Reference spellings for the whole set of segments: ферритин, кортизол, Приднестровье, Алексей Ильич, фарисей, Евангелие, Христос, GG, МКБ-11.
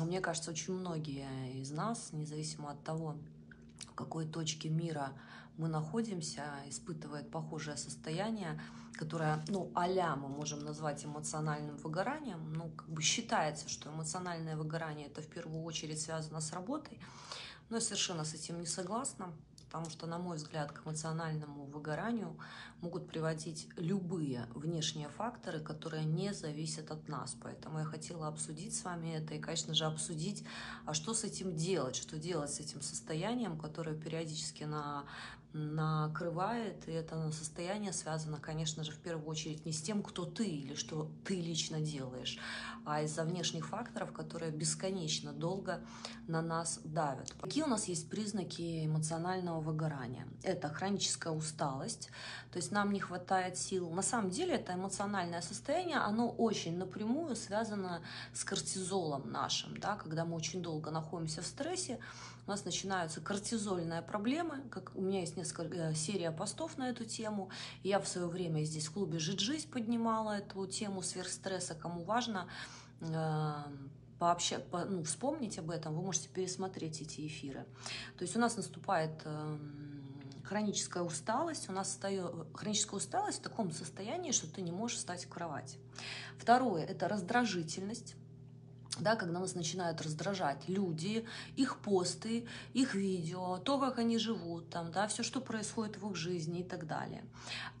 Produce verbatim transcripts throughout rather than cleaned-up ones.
мне кажется, очень многие из нас, независимо от того, в какой точке мира мы находимся, испытывает похожее состояние, которое, ну, а-ля мы можем назвать эмоциональным выгоранием. Ну, как бы считается, что эмоциональное выгорание – это в первую очередь связано с работой, но я совершенно с этим не согласна, потому что, на мой взгляд, к эмоциональному выгоранию могут приводить любые внешние факторы, которые не зависят от нас. Поэтому я хотела обсудить с вами это и, конечно же, обсудить, а что с этим делать, что делать с этим состоянием, которое периодически на... накрывает, и это состояние связано, конечно же, в первую очередь не с тем, кто ты или что ты лично делаешь, а из-за внешних факторов, которые бесконечно долго на нас давят. Какие у нас есть признаки эмоционального выгорания? Это хроническая усталость, то есть нам не хватает сил. На самом деле это эмоциональное состояние, оно очень напрямую связано с кортизолом нашим, да, когда мы очень долго находимся в стрессе, у нас начинаются кортизольные проблемы, как у меня есть несколько серия постов на эту тему. Я в свое время здесь в клубе джи джи поднимала эту тему сверхстресса. Кому важно э, пообще, по, ну, вспомнить об этом, вы можете пересмотреть эти эфиры. То есть у нас наступает э, хроническая усталость. У нас встает, хроническая усталость в таком состоянии, что ты не можешь встать в кровать. Второе – это раздражительность. Да, когда нас начинают раздражать люди, их посты, их видео, то, как они живут, там, да, все, что происходит в их жизни и так далее.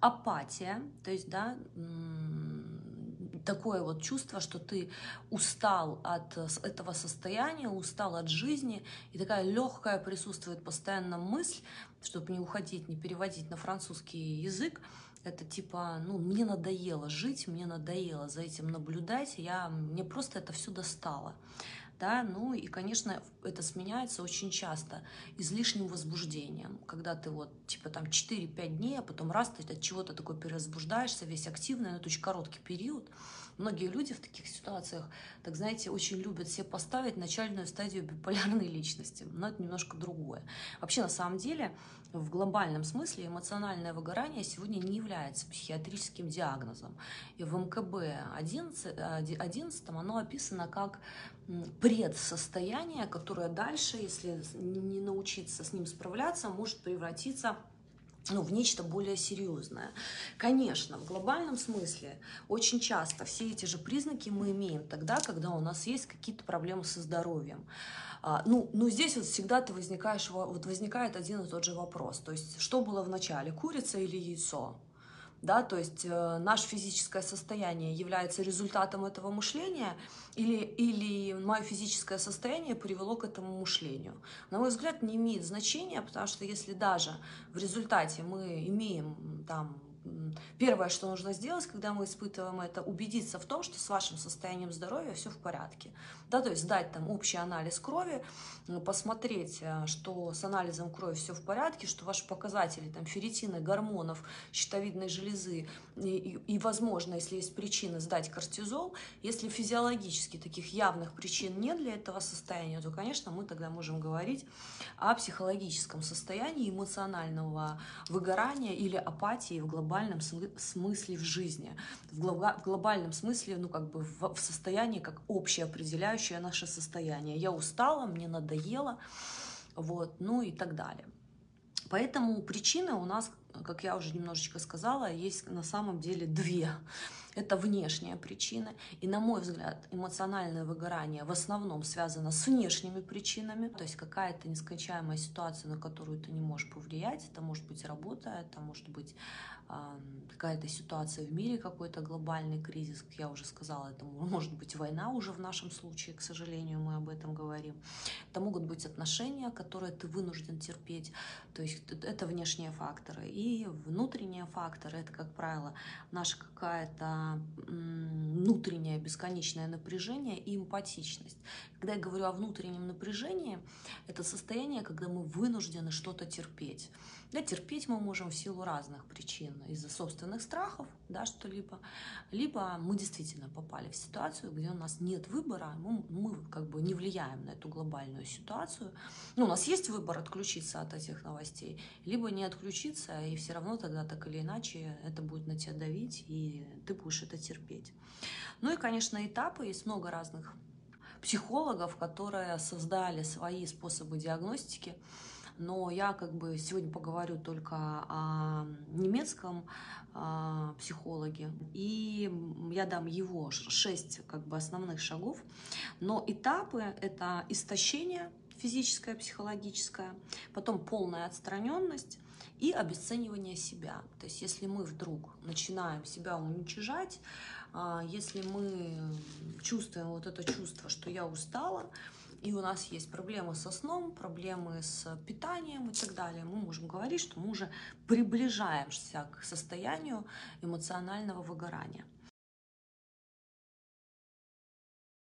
Апатия, то есть, да, такое вот чувство, что ты устал от этого состояния, устал от жизни, и такая легкая присутствует постоянно мысль, чтобы не уходить, не переводить на французский язык. Это типа, ну, мне надоело жить, мне надоело за этим наблюдать, я, мне просто это все достало. Да? Ну и, конечно, это сменяется очень часто излишним возбуждением, когда ты вот типа там четыре-пять дней, а потом раз ты от чего-то такой перевозбуждаешься, весь активный, но это очень короткий период. Многие люди в таких ситуациях, так знаете, очень любят себе поставить начальную стадию биполярной личности, но это немножко другое. Вообще, на самом деле, в глобальном смысле эмоциональное выгорание сегодня не является психиатрическим диагнозом. И в эм ка бэ одиннадцать оно описано как предсостояние, которое дальше, если не научиться с ним справляться, может превратиться в... ну, в нечто более серьезное. Конечно, в глобальном смысле очень часто все эти же признаки мы имеем тогда, когда у нас есть какие-то проблемы со здоровьем. А, ну, ну, здесь вот всегда ты возникаешь, вот возникает один и тот же вопрос. То есть, что было в начале, курица или яйцо? Да, то есть э, наше физическое состояние является результатом этого мышления, или, или мое физическое состояние привело к этому мышлению. На мой взгляд, не имеет значения, потому что если даже в результате мы имеем там... Первое, что нужно сделать, когда мы испытываем это, убедиться в том, что с вашим состоянием здоровья все в порядке. Да, то есть сдать там общий анализ крови, посмотреть, что с анализом крови все в порядке, что ваши показатели там, ферритина, гормонов, щитовидной железы и, и, и, возможно, если есть причины, сдать кортизол. Если физиологически таких явных причин нет для этого состояния, то, конечно, мы тогда можем говорить о психологическом состоянии эмоционального выгорания или апатии в глобальном В глобальном смысле в жизни, в, глоб... в глобальном смысле, ну, как бы в, в состоянии, как общеопределяющее наше состояние. Я устала, мне надоело, вот, ну и так далее. Поэтому причины у нас, как я уже немножечко сказала, есть на самом деле две. Это внешние причины. И, на мой взгляд, эмоциональное выгорание в основном связано с внешними причинами. То есть какая-то нескончаемая ситуация, на которую ты не можешь повлиять. Это может быть работа, это может быть какая-то ситуация в мире, какой-то глобальный кризис. Как я уже сказала, это может быть война уже в нашем случае, к сожалению, мы об этом говорим. Это могут быть отношения, которые ты вынужден терпеть. То есть это внешние факторы. И внутренние факторы, это, как правило, наша какая-то внутреннее бесконечное напряжение и эмпатичность. Когда я говорю о внутреннем напряжении, это состояние, когда мы вынуждены что-то терпеть. Да, терпеть мы можем в силу разных причин. Из-за собственных страхов, да, что-либо. Либо мы действительно попали в ситуацию, где у нас нет выбора, мы, мы как бы не влияем на эту глобальную ситуацию. Ну, у нас есть выбор отключиться от этих новостей, либо не отключиться, и все равно тогда так или иначе это будет на тебя давить, и ты будешь это терпеть. Ну и, конечно, этапы, есть много разных психологов, которые создали свои способы диагностики. Но я как бы сегодня поговорю только о немецком о психологе, и я дам его шесть как бы основных шагов. Но этапы – это истощение физическое, психологическое, потом полная отстраненность и обесценивание себя. То есть если мы вдруг начинаем себя уничижать, если мы чувствуем вот это чувство, что я устала, и у нас есть проблемы со сном, проблемы с питанием и так далее, мы можем говорить, что мы уже приближаемся к состоянию эмоционального выгорания.